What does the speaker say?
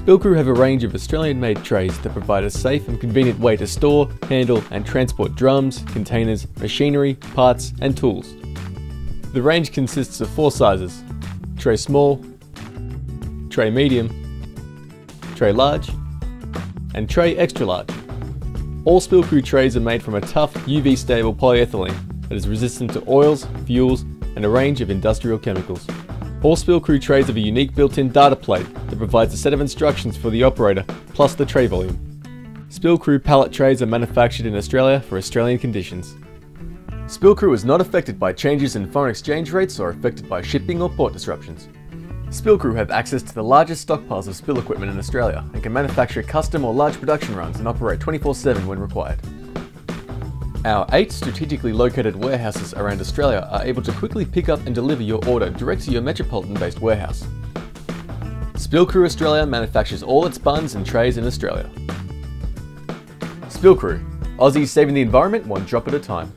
Spillcrew have a range of Australian-made trays that provide a safe and convenient way to store, handle and transport drums, containers, machinery, parts and tools. The range consists of four sizes: tray small, tray medium, tray large and tray extra large. All Spillcrew trays are made from a tough, UV-stable polyethylene that is resistant to oils, fuels and a range of industrial chemicals. All Spillcrew trays have a unique built-in data plate that provides a set of instructions for the operator, plus the tray volume. Spillcrew pallet trays are manufactured in Australia for Australian conditions. Spillcrew is not affected by changes in foreign exchange rates or affected by shipping or port disruptions. Spillcrew have access to the largest stockpiles of spill equipment in Australia and can manufacture custom or large production runs and operate 24/7 when required. Our 8 strategically located warehouses around Australia are able to quickly pick up and deliver your order direct to your metropolitan-based warehouse. Spillcrew Australia manufactures all its buns and trays in Australia. Spillcrew, Aussies saving the environment one drop at a time.